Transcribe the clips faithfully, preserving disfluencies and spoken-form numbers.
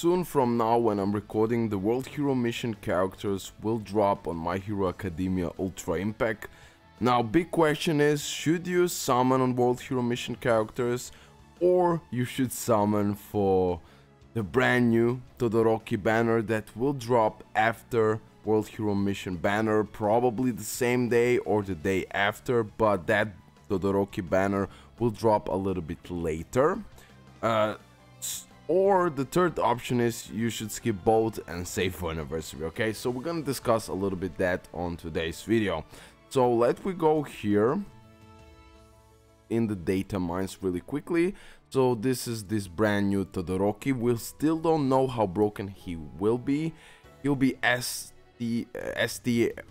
Soon from now, when I'm recording, the World Hero Mission characters will drop on My Hero Academia Ultra Impact. Now, big question is, should you summon on World Hero Mission characters, or you should summon for the brand new Todoroki banner that will drop after World Hero Mission banner, probably the same day or the day after, but that Todoroki banner will drop a little bit later. Uh, or the third option is you should skip both and save for anniversary, okay? So we're gonna discuss a little bit that on today's video. So let we go here in the data mines really quickly. So this is this brand new Todoroki. We still don't know how broken he will be. He'll be S T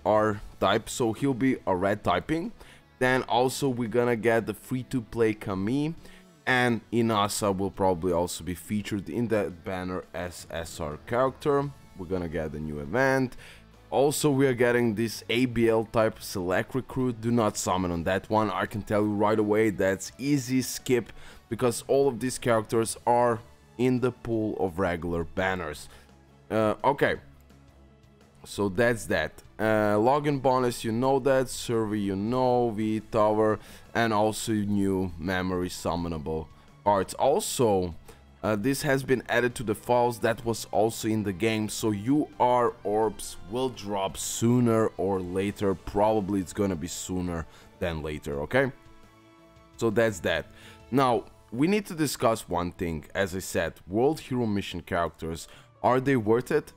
R type, so he'll be a red typing. Then also we're gonna get the free-to-play Kami, and Inasa will probably also be featured in that banner as S R character. We're gonna get a new event. Also, we are getting this A B L type select recruit. Do not summon on that one. I can tell you right away that's easy skip, because all of these characters are in the pool of regular banners. Uh, okay, so that's that. Uh, login bonus, you know that. Survey, you know. V Tower, and also new memory summonable cards. Also, uh, this has been added to the files that was also in the game. So U R orbs will drop sooner or later. Probably it's gonna be sooner than later. Okay, so that's that. Now we need to discuss one thing. As I said, World Hero Mission characters, are they worth it?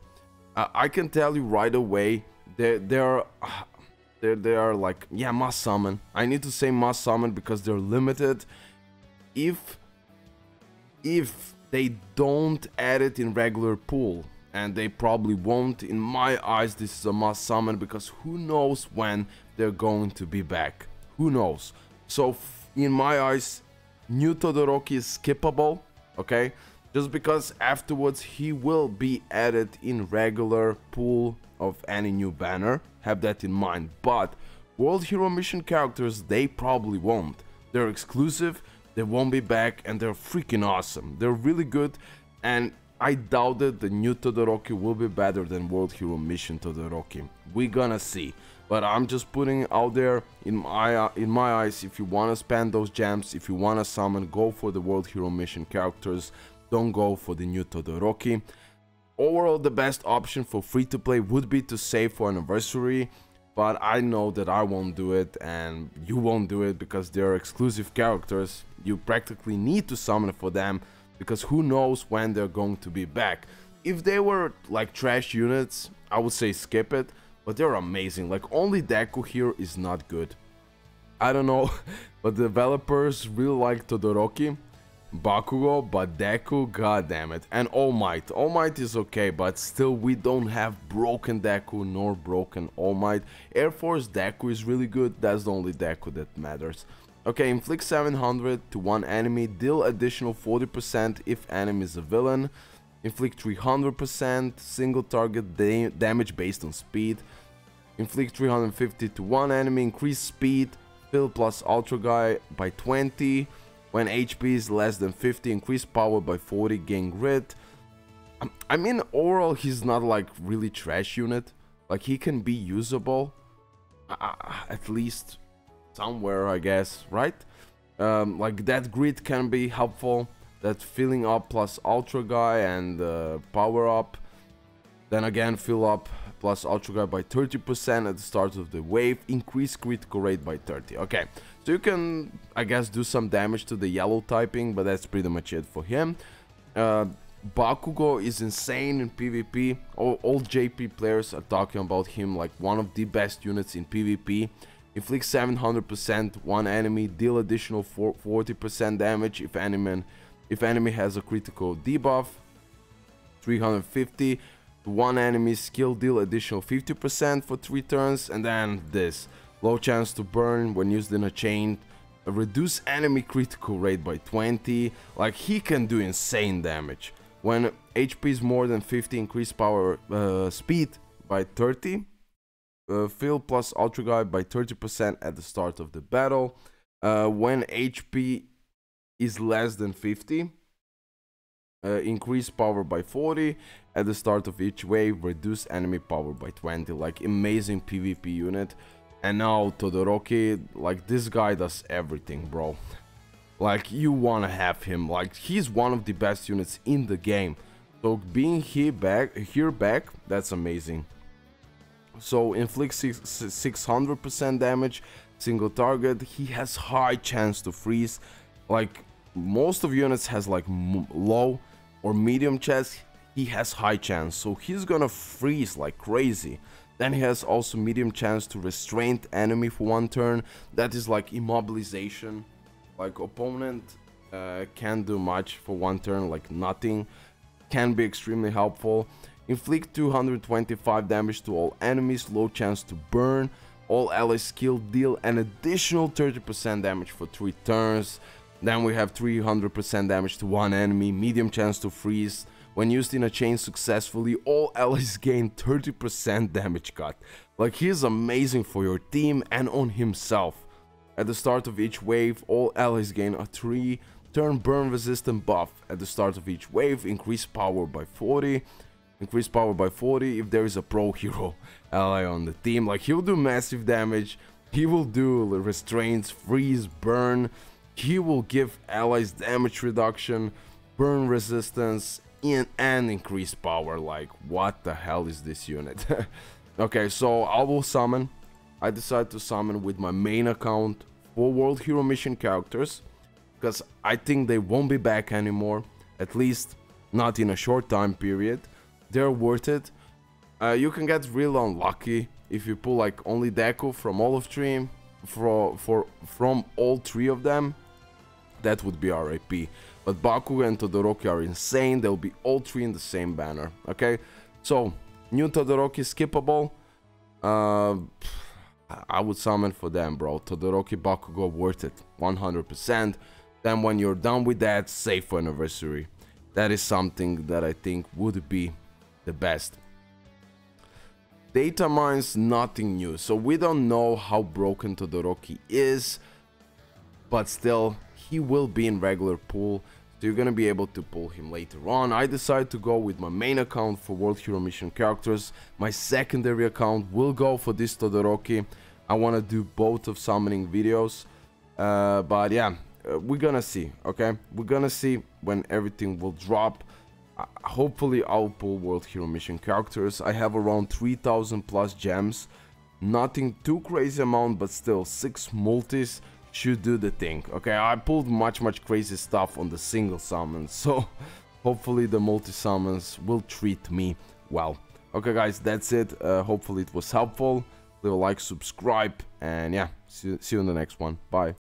Uh, I can tell you right away, they're, they're, they're, they're like, yeah, must summon. I need to say must summon because they're limited. If, if they don't add it in regular pool, and they probably won't, in my eyes, this is a must summon, because who knows when they're going to be back. Who knows? So in my eyes, new Todoroki is skippable, okay? Just because afterwards he will be added in regular pool of any new banner. Have that in mind. But World Hero Mission characters, they probably won't. They're exclusive, they won't be back, and they're freaking awesome. They're really good, and I doubt that the new Todoroki will be better than World Hero Mission Todoroki. We're gonna see. But I'm just putting out there, in my, uh, in my eyes, if you wanna spend those gems, if you wanna summon, go for the World Hero Mission characters. Don't go for the new Todoroki. Overall, the best option for free-to-play would be to save for anniversary, but I know that I won't do it, and you won't do it, because they're exclusive characters. You practically need to summon for them, because who knows when they're going to be back. If they were like trash units, I would say skip it, but they're amazing. Like, only Deku here is not good. I don't know, but developers really like Todoroki, Bakugo, but Deku, god damn it, and All Might. All Might is okay, but still we don't have broken Deku nor broken All Might. Air Force Deku is really good, that's the only Deku that matters. Okay, inflict seven hundred to one enemy, deal additional forty percent if enemy is a villain, inflict three hundred percent, single target da damage based on speed, inflict three hundred fifty to one enemy, increase speed, fill plus ultra guy by twenty. When H P is less than fifty, increase power by forty, gain grit. I mean, overall, he's not like really trash unit. Like, he can be usable, uh, at least somewhere, I guess, right? Um, like, that grit can be helpful. That filling up plus ultra guy and uh, power up. Then again, fill up plus ultra guy by thirty percent at the start of the wave, increase critical rate by thirty. Okay, so you can, I guess, do some damage to the yellow typing, but that's pretty much it for him. Uh, Bakugo is insane in PvP. All, all J P players are talking about him like one of the best units in PvP. Inflict seven hundred percent one enemy, deal additional forty percent damage if enemy, if enemy has a critical debuff. three hundred fifty. One enemy, skill deal additional fifty percent for three turns, and then this low chance to burn when used in a chain, reduce enemy critical rate by twenty. Like, he can do insane damage. When H P is more than fifty, increase power uh, speed by thirty, uh, fill plus ultra guy by thirty percent at the start of the battle. Uh, when H P is less than fifty, Uh, increase power by forty at the start of each wave, reduce enemy power by twenty. Like, amazing PvP unit. And now Todoroki, like, this guy does everything, bro. Like, you wanna have him. Like, he's one of the best units in the game. So being here back, here back, that's amazing. So inflict six hundred percent damage, single target. He has high chance to freeze. Like, most of units has like m low or medium chance, he has high chance, so he's gonna freeze like crazy. Then he has also medium chance to restrain enemy for one turn. That is like immobilization, like opponent uh, can't do much for one turn, like nothing. Can be extremely helpful. Inflict two hundred twenty-five damage to all enemies, low chance to burn. All allies skill deal an additional thirty percent damage for three turns. Then we have three hundred percent damage to one enemy, medium chance to freeze. When used in a chain successfully, all allies gain thirty percent damage cut. Like, he's amazing for your team and on himself. At the start of each wave, all allies gain a three turn burn resistant buff. At the start of each wave, increase power by forty. Increase power by forty if there is a pro hero ally on the team. Like, he'll do massive damage. He will do restraints, freeze, burn. He will give allies damage reduction, burn resistance, and, and increased power. Like, what the hell is this unit? Okay, so I will summon. I decided to summon with my main account for World Hero Mission characters, because I think they won't be back anymore. At least, not in a short time period. They're worth it. Uh, you can get real unlucky if you pull like only Deku from all of three. For, for from all three of them, that would be R I P. But Bakugo and Todoroki are insane. They'll be all three in the same banner. Okay, so new Todoroki skippable. Uh, I would summon for them, bro. Todoroki, Bakugo, worth it, one hundred percent. Then when you're done with that, save for anniversary. That is something that I think would be the best. Data mines, nothing new, so we don't know how broken Todoroki is, but still, he will be in regular pool, so you're gonna be able to pull him later on. I decided to go with my main account for World Hero Mission characters. My secondary account will go for this Todoroki. I wanna do both of summoning videos, uh, but yeah, uh, we're gonna see, okay? We're gonna see when everything will drop. Hopefully I'll pull World Hero Mission characters. I have around three thousand plus gems, nothing too crazy amount, but still six multis should do the thing. Okay, I pulled much much crazy stuff on the single summons, so hopefully the multi summons will treat me well. Okay guys, that's it. Uh, hopefully it was helpful. Leave a like, subscribe, and yeah, see, see you in the next one. Bye.